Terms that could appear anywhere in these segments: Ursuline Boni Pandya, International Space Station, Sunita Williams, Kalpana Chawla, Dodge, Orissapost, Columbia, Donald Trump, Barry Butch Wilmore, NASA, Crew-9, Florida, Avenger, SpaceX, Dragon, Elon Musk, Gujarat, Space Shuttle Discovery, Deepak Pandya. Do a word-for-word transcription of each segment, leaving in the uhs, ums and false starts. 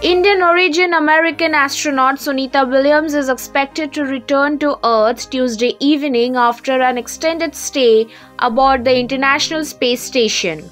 Indian-origin American astronaut Sunita Williams is expected to return to Earth Tuesday evening after an extended stay aboard the International Space Station.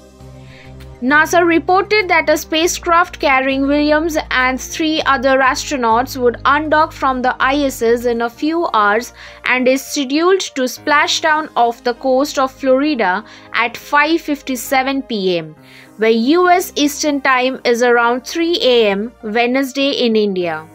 NASA reported that a spacecraft carrying Williams and three other astronauts would undock from the I S S in a few hours and is scheduled to splash down off the coast of Florida at five fifty-seven p m where U S Eastern Time is around three a m Wednesday in India.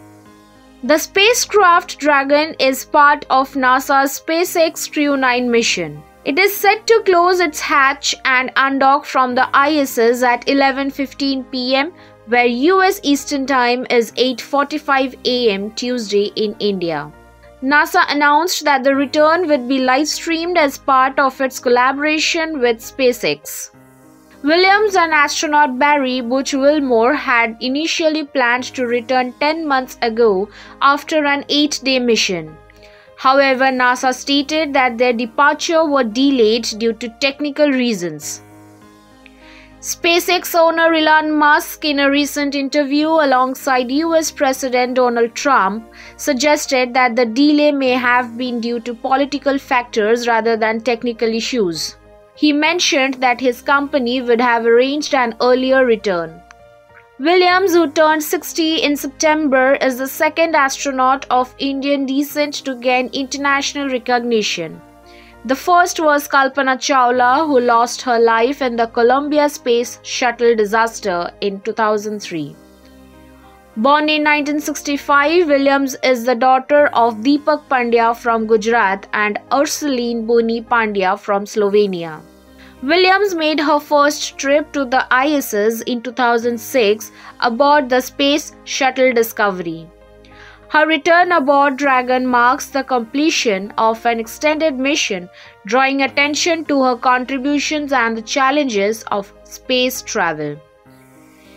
The spacecraft Dragon is part of NASA's SpaceX Crew nine mission. It is set to close its hatch and undock from the I S S at eleven fifteen p m where U S Eastern Time is eight forty-five a m Tuesday in India. NASA announced that the return would be live-streamed as part of its collaboration with SpaceX. Williams and astronaut Barry Butch Wilmore had initially planned to return ten months ago after an eight-day mission. However, NASA stated that their departure was delayed due to technical reasons. SpaceX owner Elon Musk, in a recent interview alongside U S President Donald Trump, suggested that the delay may have been due to political factors rather than technical issues. He mentioned that his company would have arranged an earlier return. Williams, who turned sixty in September, is the second astronaut of Indian descent to gain international recognition. The first was Kalpana Chawla, who lost her life in the Columbia Space Shuttle disaster in two thousand three. Born in nineteen sixty-five, Williams is the daughter of Deepak Pandya from Gujarat and Ursuline Boni Pandya from Slovenia. Williams made her first trip to the I S S in two thousand six aboard the Space Shuttle Discovery. Her return aboard Dragon marks the completion of an extended mission, drawing attention to her contributions and the challenges of space travel.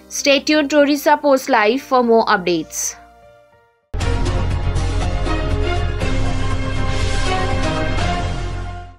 Stay tuned to Orissapost Live for more updates.